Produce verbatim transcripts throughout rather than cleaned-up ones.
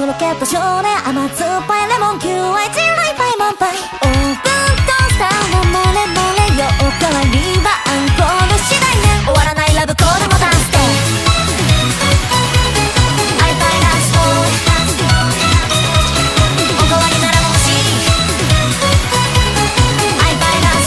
とろけた少年甘酸っぱいレモンキューアイチハイパイ満杯オープントースターのまれまれよおかわりはあんこの次第ね終わらないラブコールもダンスとアイパイランストおかわりなら欲しいアイパイラ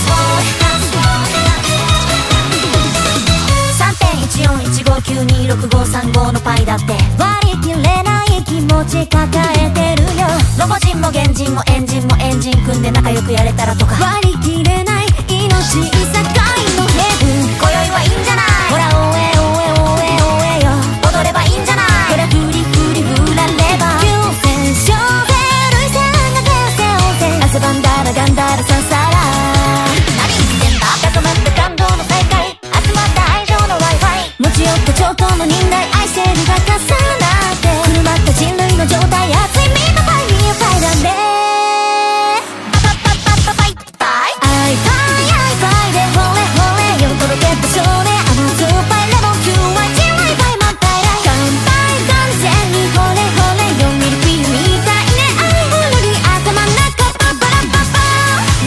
ンスト さんてんいちよんいちごきゅうにろくごさんご のパイだって割り切れない気持ち抱えてるよロボ人も原人もエンジンもエンジン組んで仲良くやれたらとか割り切れない命さかいのヘブン今宵はいいんじゃないほらおえおえおえおえよ踊ればいいんじゃないこれフリフリ振られば急戦勝で類線が手を背負って汗ばんだらガンダラサンサラ何言ってんだ高まった感動の再会集まった愛情の Wi-Fi 持ち寄った兆候の忍耐愛せるが重なって人類の状態熱いミートパイミーパイだねパパパパパパイパイアイパイアイパイでほれほれよとろけた少年甘酸っぱいレモンキューアイチワイパイ満杯乾杯完全にほれほれよミルフィーユみたいね愛のり頭の中パパラパパ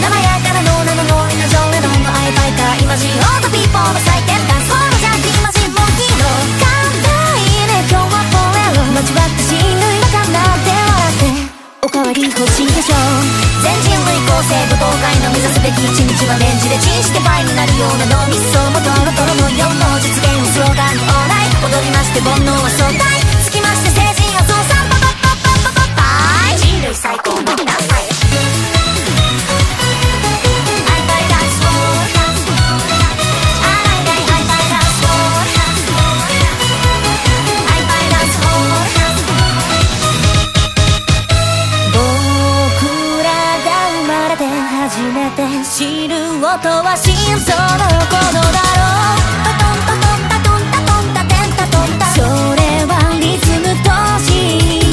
生やからの名のノリの常連のほんのアイパイかイマジンオートピーポーの祭典ダンスフォームジャンキーマジンモンキーの乾杯ね今日はフォレロ交わって欲しいでしょ全人類構成舞踏会の目指すべき一日はレンジでチンしてパイになるような脳みそもトロトロのような実現をスローガンにオーライ踊りまして煩悩は相対つきまして成人は増産パパパパパパパイ人類最高の何歳知る音は真相のことだろうパトンパトンパトンパトンパテンパトンパそれはリズムと知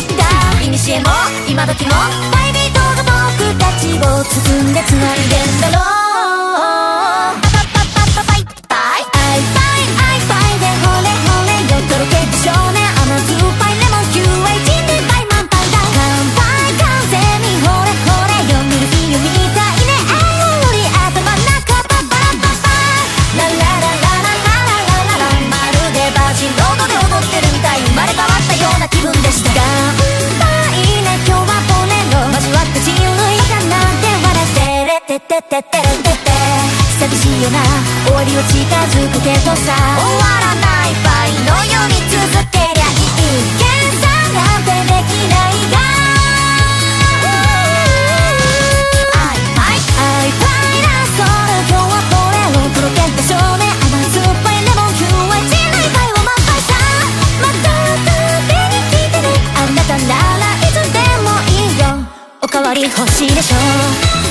ったいにしえも今時もパイビートが僕たちを包んで繋いでんだろうパパパパパパイパイアイパイアイパイでほれほれよとろけた少年甘酸っぱいレモンキューアイチでパイ満杯だ乾杯完全にほれほれよミルフィーユみたいね気分でした乾杯ね今日はポレロ交わって人類がなんて笑ってテレテテテレテテ寂しいよな終わりを近づくけどさ終わらないパイのように続けりゃいい計算なんてできないがアイパイアイパイラストル今日はポレロとろけた少年甘酸っぱいレモンキューアイチのパイを満杯さまたならいつでもいいよおかわり欲しいでしょ